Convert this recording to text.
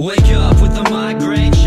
Wake up with a migraine.